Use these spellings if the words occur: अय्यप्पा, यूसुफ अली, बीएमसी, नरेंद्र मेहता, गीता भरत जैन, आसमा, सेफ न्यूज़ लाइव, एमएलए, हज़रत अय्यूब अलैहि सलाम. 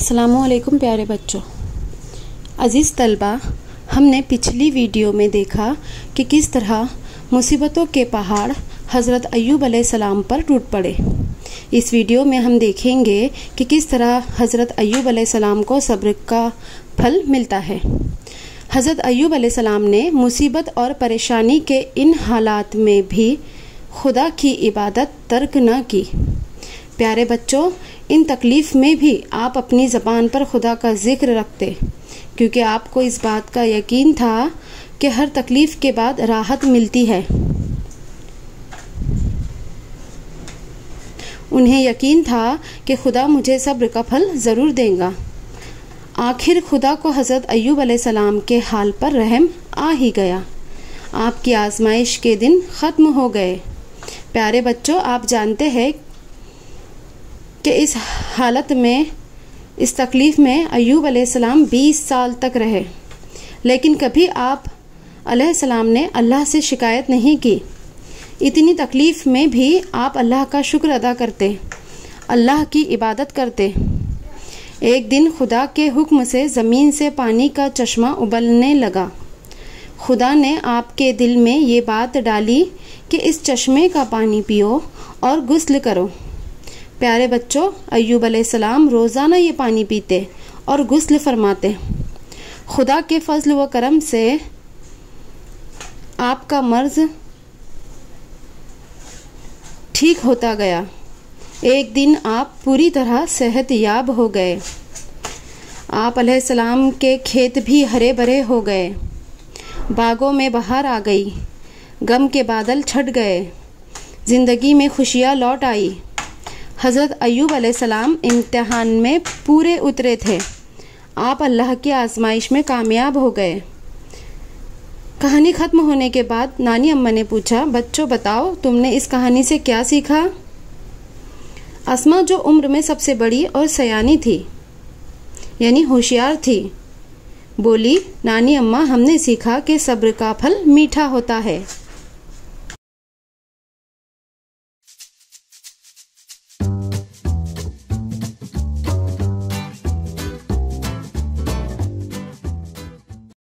अस्सलामुअलैकुम प्यारे बच्चों। अज़ीज़ तलबा, हमने पिछली वीडियो में देखा कि किस तरह मुसीबतों के पहाड़ हज़रत अय्यूब अलैहि सलाम पर टूट पड़े। इस वीडियो में हम देखेंगे कि किस तरह हज़रत अय्यूब अलैहि सलाम को सब्र का फल मिलता है। हज़रत अय्यूब अलैहि सलाम ने मुसीबत और परेशानी के इन हालात में भी खुदा की इबादत तर्क न की। प्यारे बच्चों, इन तकलीफ़ में भी आप अपनी ज़बान पर खुदा का जिक्र रखते, क्योंकि आपको इस बात का यकीन था कि हर तकलीफ़ के बाद राहत मिलती है। उन्हें यकीन था कि खुदा मुझे सब्र का फल ज़रूर देगा। आखिर खुदा को हज़रत अय्यूब अलैहि सलाम के हाल पर रहम आ ही गया। आपकी आजमाइश के दिन ख़त्म हो गए। प्यारे बच्चों, आप जानते हैं कि इस हालत में, इस तकलीफ़ में अय्यूब अलैहि सलाम 20 साल तक रहे, लेकिन कभी आप अलैहि सलाम ने अल्लाह से शिकायत नहीं की। इतनी तकलीफ़ में भी आप अल्लाह का शुक्र अदा करते, अल्लाह की इबादत करते। एक दिन खुदा के हुक्म से ज़मीन से पानी का चश्मा उबलने लगा। खुदा ने आपके दिल में ये बात डाली कि इस चश्मे का पानी पियो और गुस्ल करो। प्यारे बच्चों, अय्यूब अलैहिस्सलाम रोज़ाना ये पानी पीते और गुस्ल फरमाते। खुदा के फजल व करम से आपका मर्ज़ ठीक होता गया। एक दिन आप पूरी तरह सेहत याब हो गए। आप अलैहिस्सलाम के खेत भी हरे भरे हो गए, बागों में बहार आ गई, गम के बादल छट गए, ज़िंदगी में खुशियाँ लौट आई। हज़रत अय्यूब अलैहिस्सलाम इम्तिहान में पूरे उतरे थे, आप अल्लाह की आजमाइश में कामयाब हो गए। कहानी ख़त्म होने के बाद नानी अम्मा ने पूछा, बच्चों बताओ तुमने इस कहानी से क्या सीखा। आसमा, जो उम्र में सबसे बड़ी और सयानी थी, यानी होशियार थी, बोली, नानी अम्मा हमने सीखा कि सब्र का फल मीठा होता है।